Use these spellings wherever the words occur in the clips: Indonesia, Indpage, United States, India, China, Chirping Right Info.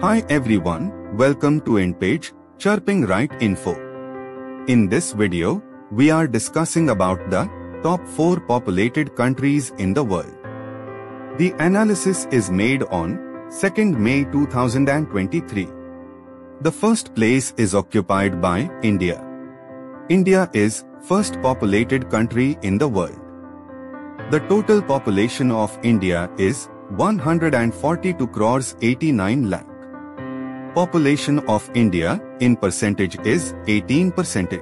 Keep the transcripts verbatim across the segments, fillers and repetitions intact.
Hi everyone, welcome to Indpage, Chirping Right Info. In this video, we are discussing about the top four populated countries in the world. The analysis is made on second May two thousand twenty-three. The first place is occupied by India. India is first populated country in the world. The total population of India is one hundred forty-two crores eighty-nine lakh. Population of India in percentage is eighteen percent.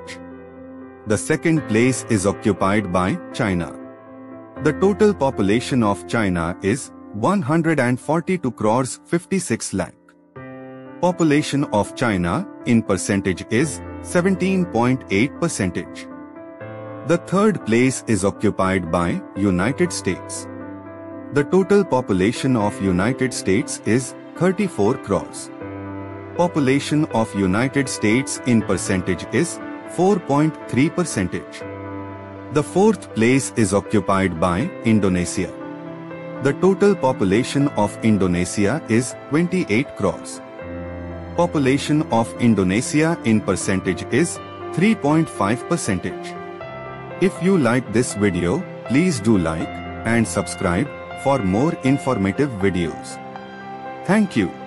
The second place is occupied by China. The total population of China is one hundred forty-two crores fifty-six lakh. Population of China in percentage is seventeen point eight percent. The third place is occupied by United States. The total population of United States is thirty-four crores. Population of United States in percentage is four point three percent. The fourth place is occupied by Indonesia. The total population of Indonesia is twenty-eight crores. Population of Indonesia in percentage is three point five percent. If you like this video, please do like and subscribe for more informative videos. Thank you.